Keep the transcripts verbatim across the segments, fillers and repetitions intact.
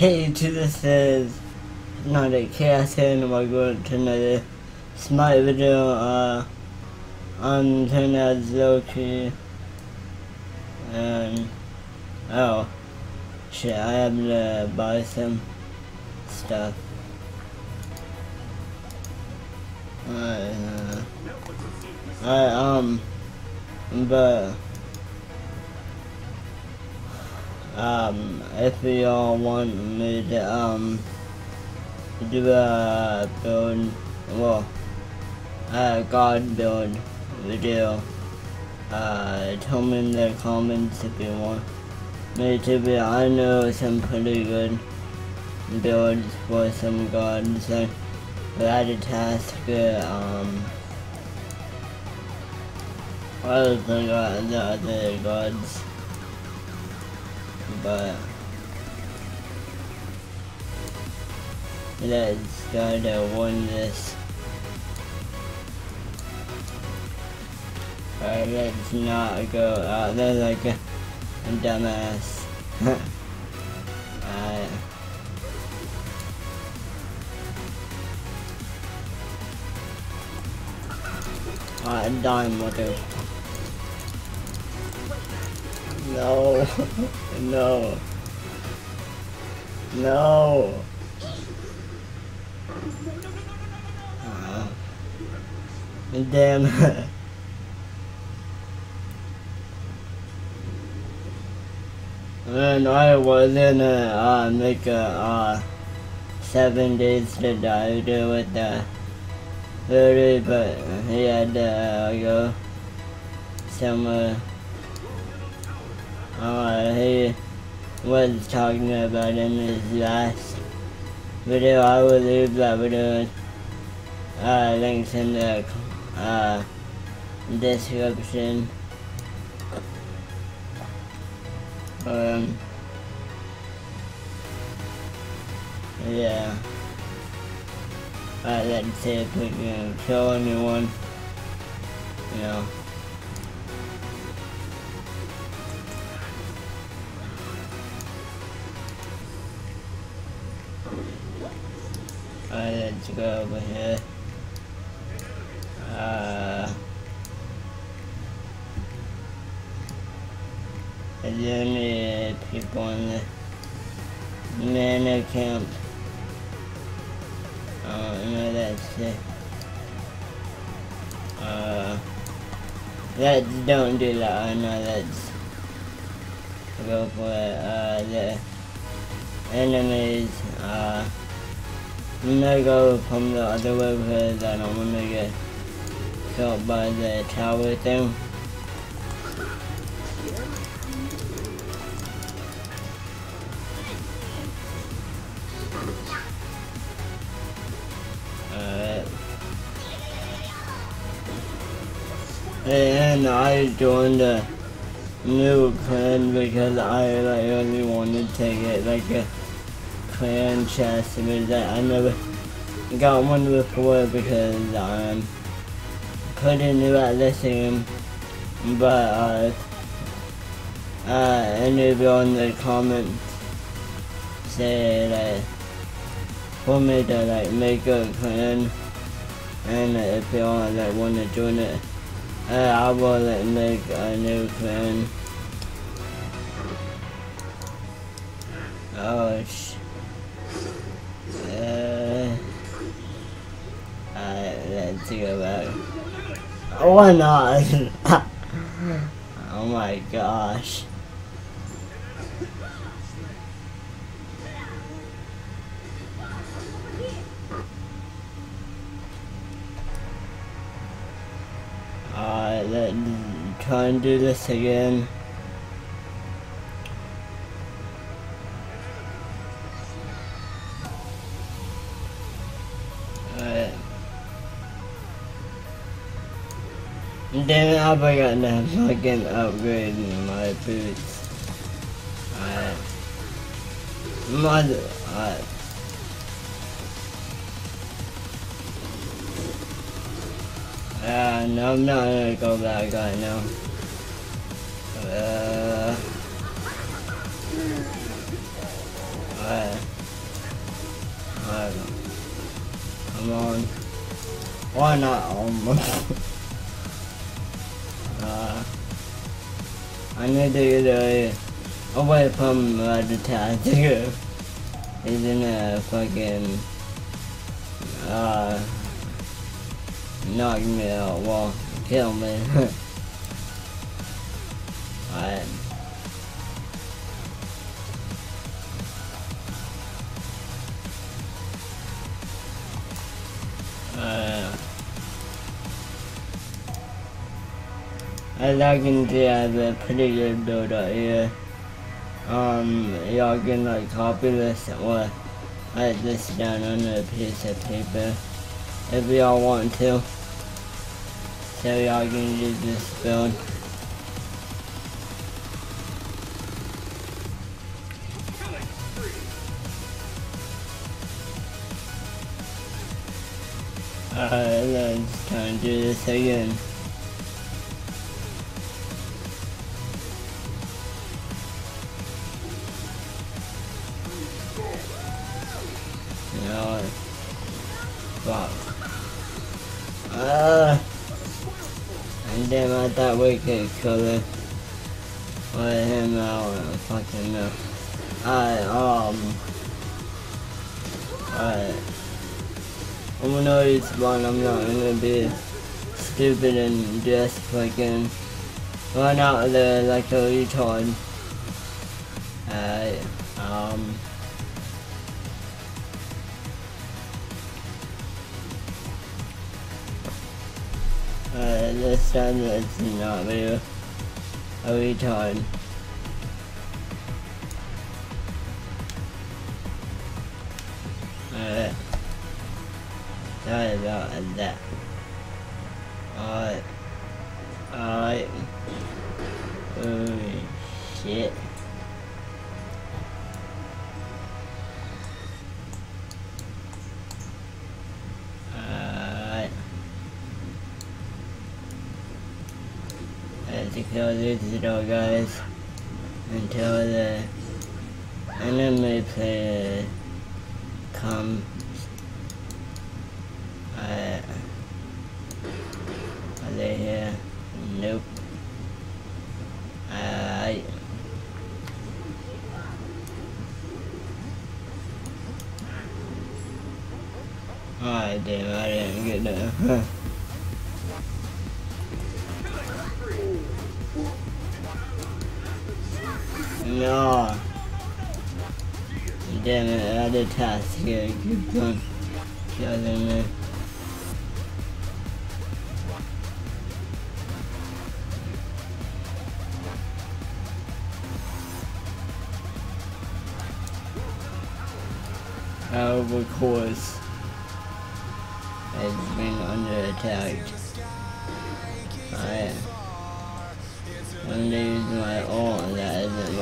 Hey YouTube, this is Hypnotic Khaos here, and we're going to another Smite video. Uh, I'm doing as Loki. Um, oh, shit, I have to buy some stuff. Alright, uh, alright, um, but. Um, if y'all want me to, um, do a build, well, a god build video, uh, tell me in the comments if you want me to be. I know some pretty good builds for some gods, like, without a task, um, I don't think I the other gods. But let's try to win this. Alright, let's not go out there like a dumbass. Alright. Alright, dime will do. No, no, no. Uh, damn it. And I was in a, uh, make a, uh, seven days to die do with the thirty, but he had to uh, go somewhere. Uh, he was talking about in his last video. I will leave that video uh, links in the uh, description. Um, yeah. Alright, let's see if we can kill anyone. You know. Alright, let's go over here. Uh, is there any people in the manor camp? Oh, no, that's it. Uh, let's don't do that. I know, let's go for uh, the enemies. Uh, I'm gonna go from the other way because I don't want to get killed by the tower thing. Alright. And I joined a new clan because I like, really wanted to get like a clan chest, because I never got one before because I'm pretty new at this game. But uh, uh, any of you in the comments say that for me to like make a clan, and if you all like want to join it, uh, I will like make a new clan. Oh shit. Uh, Alright, let's go back. Oh, why not? Oh my gosh. Alright, let's try and do this again. Damn it, I forgot to fucking upgrade my boots. Alright. Mother. Alright. Uh, no, I'm not gonna go back right now. Uh. Alright. Alright. Come on. Why not almost? uh, I need to get uh, away from uh, the town. He's in a fucking uh knock me out, well kill me. Alright. Uh, as I can see, I have a pretty good build up here. Um, y'all can like copy this or write this down on a piece of paper if y'all want to. So y'all can use this build. Alright, let's try and do this again. No, fuck. Ah! And damn, I thought we could kill him. Let him out, fucking no. Alright, um. Alright. I'm gonna know it's one, I'm not gonna be stupid and just fucking run out of there like a retard. Alright, um. Alright, this time let's not be a retard. Alright. Sorry about that. Alright. Alright. Oh shit. Alright. I have to kill these little guys until the enemy player comes. Uh, are they here? Nope. Uh, oh damn, I didn't get that. No. Damn it, I did task here. Keep going. Killing me. Our course has been under attack. Alright. I'm gonna use my ult, and that isn't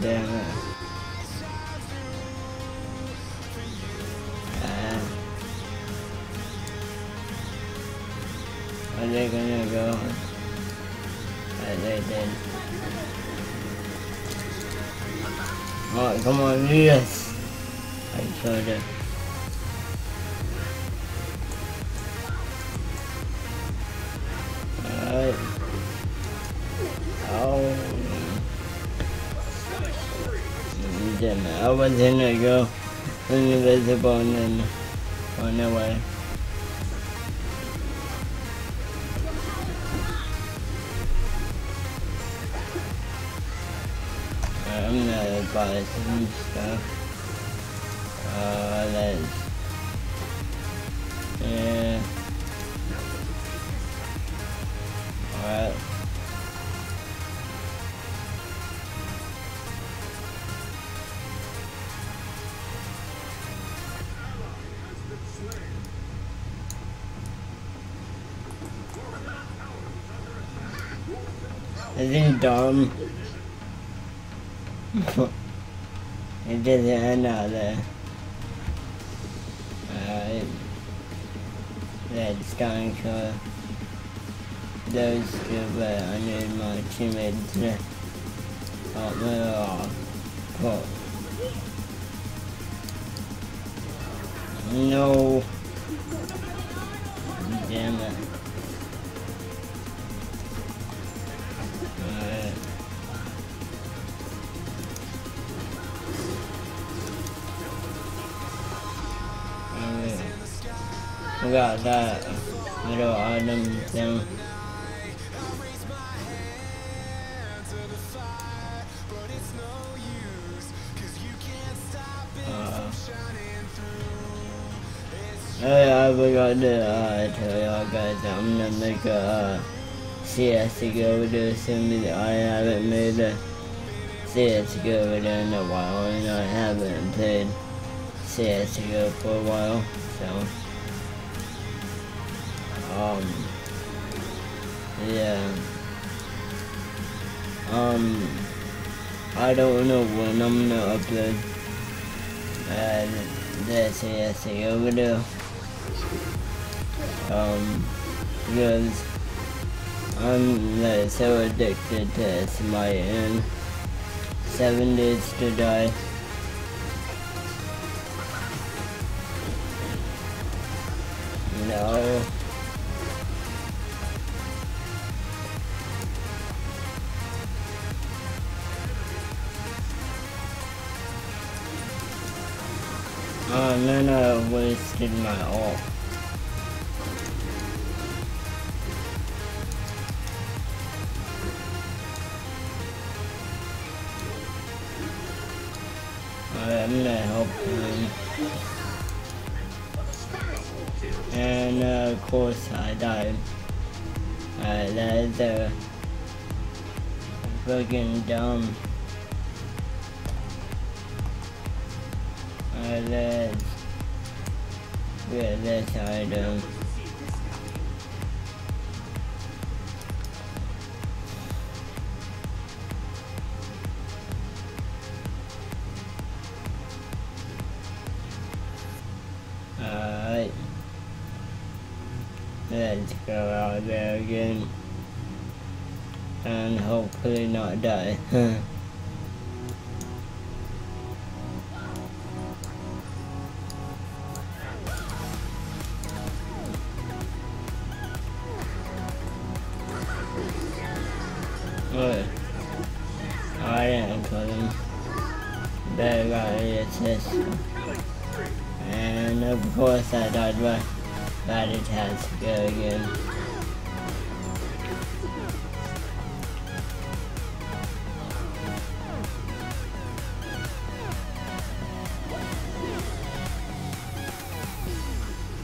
Damn it. Uh, are they gonna go? Uh, they did. Oh, come on, yes! I killed him. Alright. Oh. Damn it, I was gonna go invisible and then run away. I'm not advising stuff. Uh, let's. Yeah. Alright. Is he dumb? It doesn't another. Uh, that's going for those who were under my teammates that were all caught. No. Damn it. Alright. Alright. I got that little item down. Hey, I forgot to uh, tell y'all guys that I'm gonna make a uh, C S G O video soon because I haven't made a C S G O video in a while and I haven't played C S G O for a while, so um yeah um I don't know when I'm gonna upload uh, the C S G O video. Um, because I'm like so addicted to Smite and seven days to die. No. Oh, no, no, I wasted my all. I'm gonna help him. And uh, of course I died. Uh, that is a fucking dumb. Uh, let's get this item. Let's go out there again and hopefully not die. Look, I didn't kill him. They got the assist. And of course I died by. But it has to go again.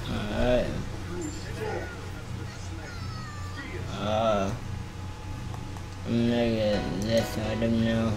Alright. Uh, I'm gonna get this item now.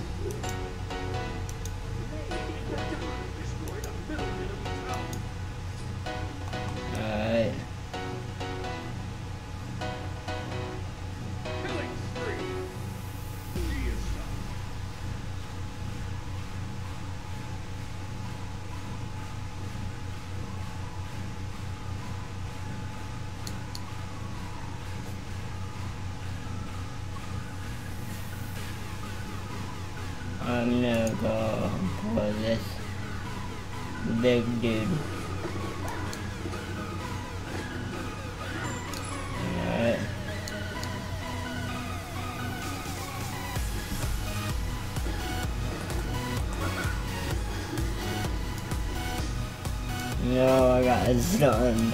I'm gonna go for this big dude. Alright. No, I got stunned.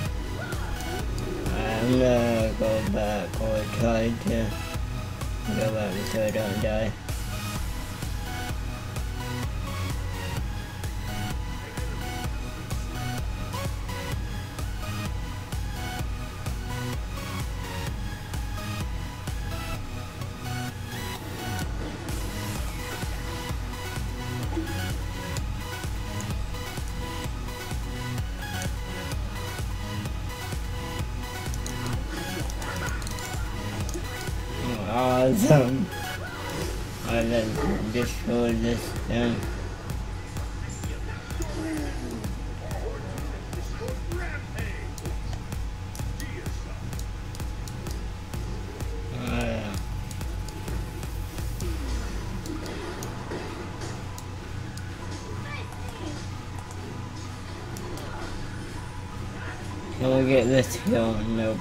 I'm gonna go back or try to go back so I don't die. Awesome. I love you. destroy this thing. Can we get this hill? Nope.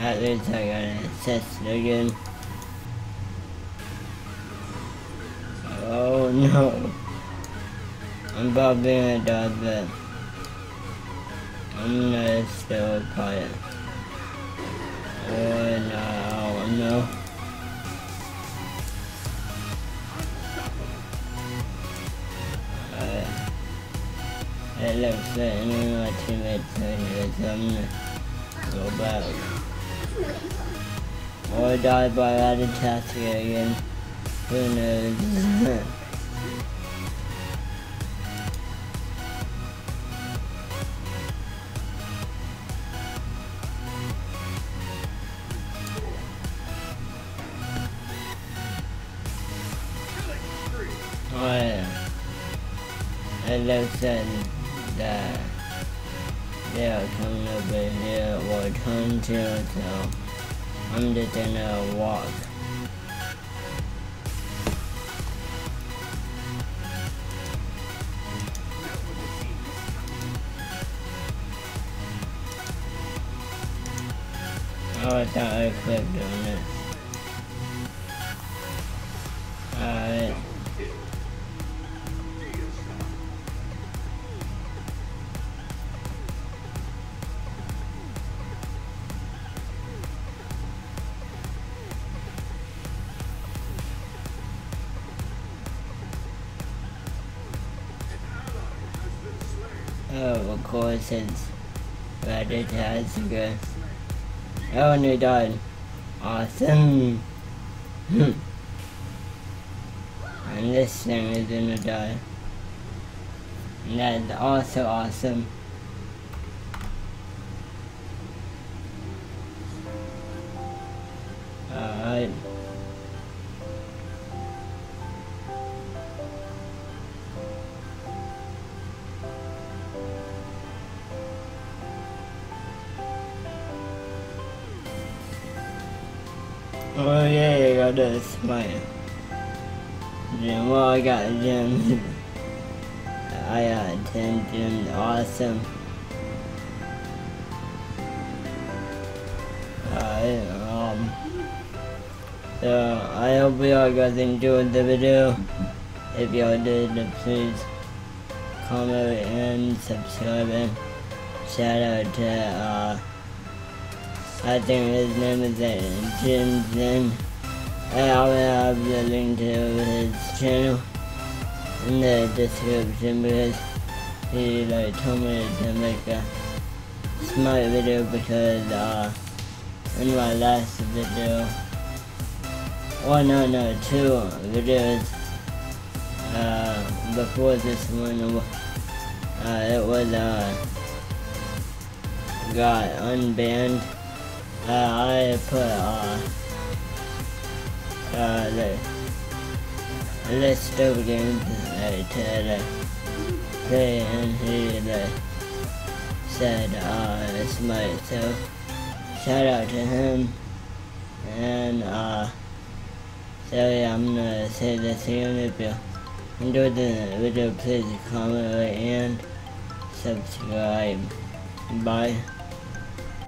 At least I got assist again. Oh no. I'm about being a dog, but I'm gonna still quiet. Oh no, no. It looks like any of my teammates are here, so I'm gonna go back. Or die by that attack again. Who knows? Oh yeah. It looks like that they are coming over here or come to, so I'm just gonna walk. Oh, I thought I clicked on it. Alright. Oh, of course it's bad attacks again. Oh, and he died. Awesome. Hmm. And this thing is gonna die. And that's also awesome. Alright. Oh yeah, I got this Smite. Gym, well I got a gym. I got ten gyms, awesome. Alright, um, so I hope y'all guys enjoyed the video. If y'all did, then please comment and subscribe, and shout out to uh, I think his name is Jim Zen. I will have the link to his channel in the description, because he like told me to make a Smite video, because uh, in my last video, oh no no two videos uh, before this one, uh, it was uh, got unbanned. Uh, I put uh, uh, the list of games that I play, and he like, said uh, Smite, so shout out to him. And uh, so yeah, I'm gonna say this here. If you enjoyed the video, please comment, like, and subscribe. Bye.